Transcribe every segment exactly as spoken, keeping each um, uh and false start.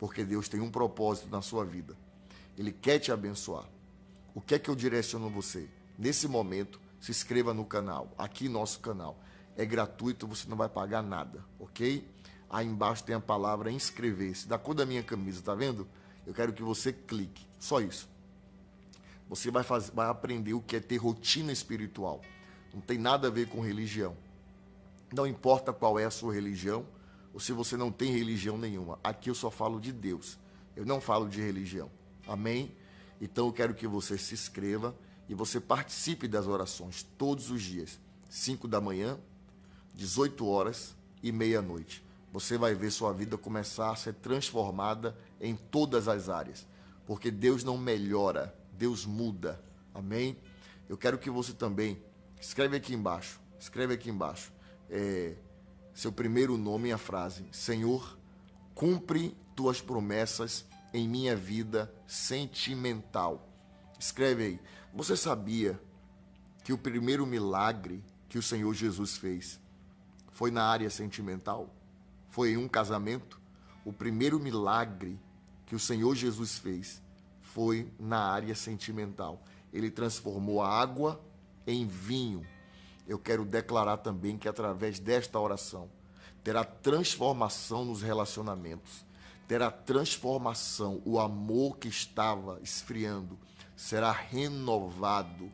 porque Deus tem um propósito na sua vida. Ele quer te abençoar. O que é que eu direciono a você? Nesse momento, se inscreva no canal, aqui nosso canal. É gratuito, você não vai pagar nada, ok? Aí embaixo tem a palavra inscrever-se, da cor da minha camisa, tá vendo? Eu quero que você clique, só isso. Você vai, fazer, vai aprender o que é ter rotina espiritual. Não tem nada a ver com religião. Não importa qual é a sua religião, ou se você não tem religião nenhuma. Aqui eu só falo de Deus, eu não falo de religião. Amém? Então eu quero que você se inscreva e você participe das orações todos os dias. cinco da manhã, dezoito horas e meia-noite. Você vai ver sua vida começar a ser transformada em todas as áreas. Porque Deus não melhora, Deus muda. Amém? Eu quero que você também, escreve aqui embaixo, escreve aqui embaixo, é, seu primeiro nome e a frase: Senhor, cumpre tuas promessas em minha vida sentimental. Escreve aí. Você sabia que o primeiro milagre que o Senhor Jesus fez foi na área sentimental? Foi em um casamento? O primeiro milagre que o Senhor Jesus fez foi na área sentimental. Ele transformou a água em vinho. Eu quero declarar também que através desta oração terá transformação nos relacionamentos. Terá transformação, o amor que estava esfriando será renovado.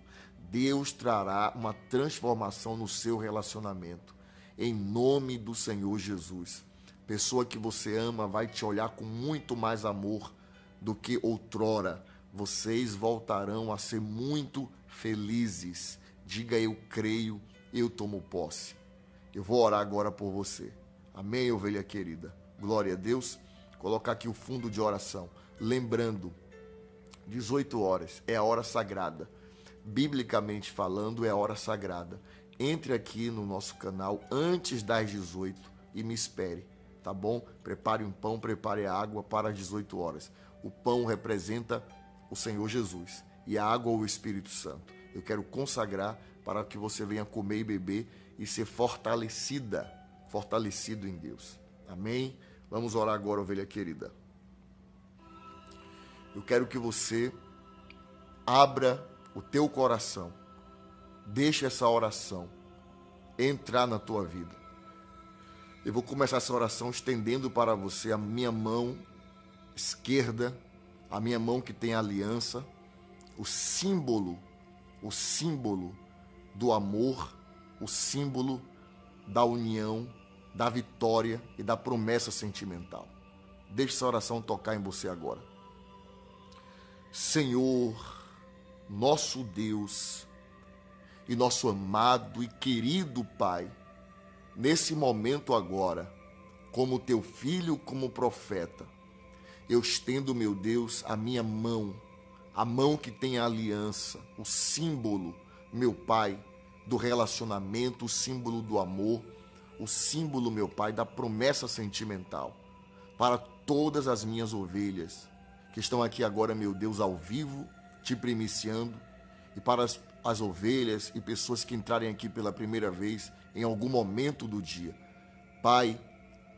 Deus trará uma transformação no seu relacionamento, em nome do Senhor Jesus. Pessoa que você ama vai te olhar com muito mais amor do que outrora. Vocês voltarão a ser muito felizes. Diga: eu creio, eu tomo posse. Eu vou orar agora por você. Amém, ovelha querida? Glória a Deus. Colocar aqui o fundo de oração. Lembrando, dezoito horas é a hora sagrada. Biblicamente falando, é a hora sagrada. Entre aqui no nosso canal antes das dezoito e me espere, tá bom? Prepare um pão, prepare a água para as dezoito horas. O pão representa o Senhor Jesus e a água o Espírito Santo. Eu quero consagrar para que você venha comer e beber e ser fortalecida, fortalecido em Deus. Amém? Vamos orar agora, ovelha querida. Eu quero que você abra o teu coração. Deixe essa oração entrar na tua vida. Eu vou começar essa oração estendendo para você a minha mão esquerda, a minha mão que tem aliança, o símbolo, o símbolo do amor, o símbolo da união, da vitória e da promessa sentimental. Deixe essa oração tocar em você agora. Senhor, nosso Deus e nosso amado e querido Pai, nesse momento agora, como teu filho, como profeta, eu estendo, meu Deus, a minha mão, a mão que tem a aliança, o símbolo, meu Pai, do relacionamento, o símbolo do amor, o símbolo, meu Pai, da promessa sentimental para todas as minhas ovelhas que estão aqui agora, meu Deus, ao vivo, te primiciando, e para as, as ovelhas e pessoas que entrarem aqui pela primeira vez em algum momento do dia. Pai,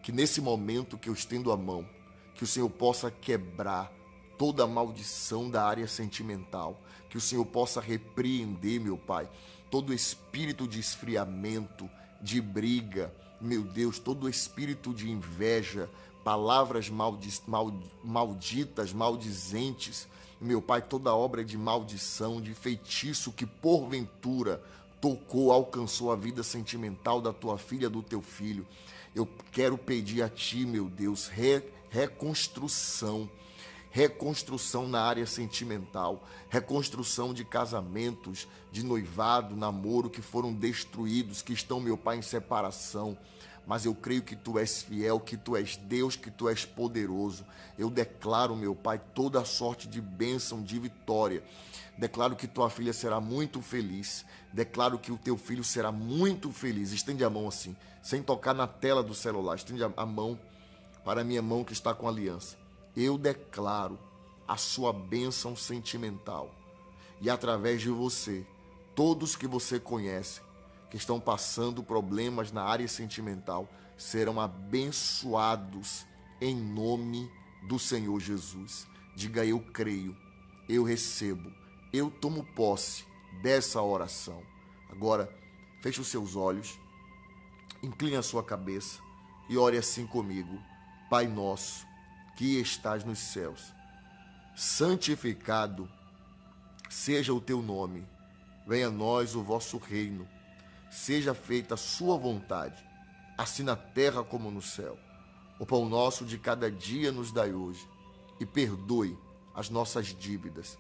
que nesse momento que eu estendo a mão, que o Senhor possa quebrar toda a maldição da área sentimental, que o Senhor possa repreender, meu Pai, todo espírito de esfriamento, de briga, meu Deus, todo espírito de inveja, palavras maldi maldi malditas, maldizentes, meu Pai, toda obra de maldição, de feitiço que porventura tocou, alcançou a vida sentimental da tua filha, do teu filho. Eu quero pedir a ti, meu Deus, re reconstrução, reconstrução na área sentimental, reconstrução de casamentos, de noivado, namoro que foram destruídos, que estão, meu Pai, em separação. Mas eu creio que tu és fiel, que tu és Deus, que tu és poderoso. Eu declaro, meu Pai, toda sorte de bênção, de vitória. Declaro que tua filha será muito feliz. Declaro que o teu filho será muito feliz. Estende a mão assim, sem tocar na tela do celular. Estende a mão para a minha mão que está com aliança. Eu declaro a sua bênção sentimental. E através de você, todos que você conhece, que estão passando problemas na área sentimental, serão abençoados em nome do Senhor Jesus. Diga: eu creio, eu recebo, eu tomo posse dessa oração. Agora, feche os seus olhos, incline a sua cabeça e ore assim comigo. Pai nosso, que estás nos céus, santificado seja o teu nome. Venha a nós o vosso reino. Seja feita a sua vontade, assim na terra como no céu. O pão nosso de cada dia nos dai hoje. E perdoe as nossas dívidas,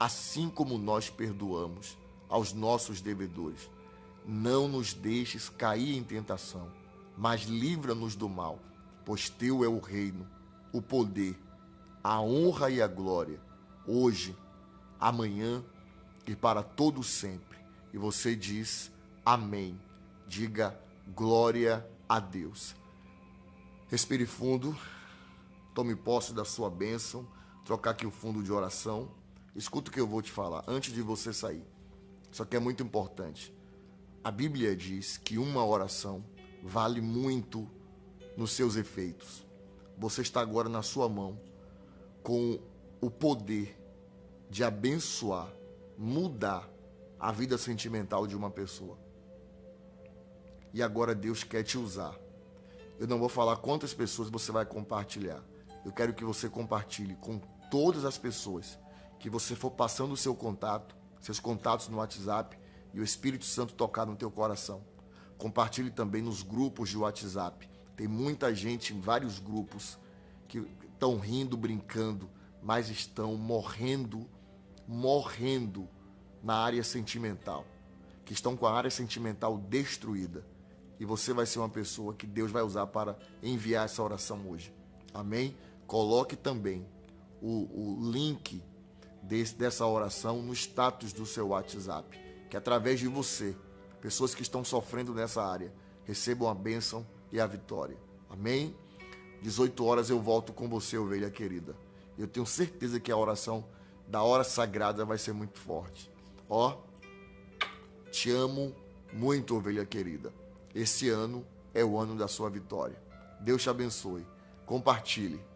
assim como nós perdoamos aos nossos devedores. Não nos deixes cair em tentação, mas livra-nos do mal, pois teu é o reino, o poder, a honra e a glória, hoje, amanhã e para todo sempre. E você diz: amém. Diga: glória a Deus. Respire fundo, tome posse da sua bênção. Trocar aqui o fundo de oração. Escuta o que eu vou te falar antes de você sair. Isso aqui é muito importante. A Bíblia diz que uma oração vale muito nos seus efeitos. Você está agora na sua mão com o poder de abençoar, mudar a vida sentimental de uma pessoa. E agora Deus quer te usar. Eu não vou falar quantas pessoas você vai compartilhar. Eu quero que você compartilhe com todas as pessoas que você for passando o seu contato, seus contatos no WhatsApp, e o Espírito Santo tocar no teu coração. Compartilhe também nos grupos de WhatsApp. Tem muita gente em vários grupos que estão rindo, brincando, mas estão morrendo, morrendo na área sentimental. Que estão com a área sentimental destruída. E você vai ser uma pessoa que Deus vai usar para enviar essa oração hoje. Amém? Coloque também o, o link desse, dessa oração no status do seu WhatsApp. Que através de você, pessoas que estão sofrendo nessa área, recebam a bênção e a vitória. Amém? dezoito horas eu volto com você, ovelha querida. Eu tenho certeza que a oração da hora sagrada vai ser muito forte. Ó, te amo muito, ovelha querida. Esse ano é o ano da sua vitória. Deus te abençoe. Compartilhe.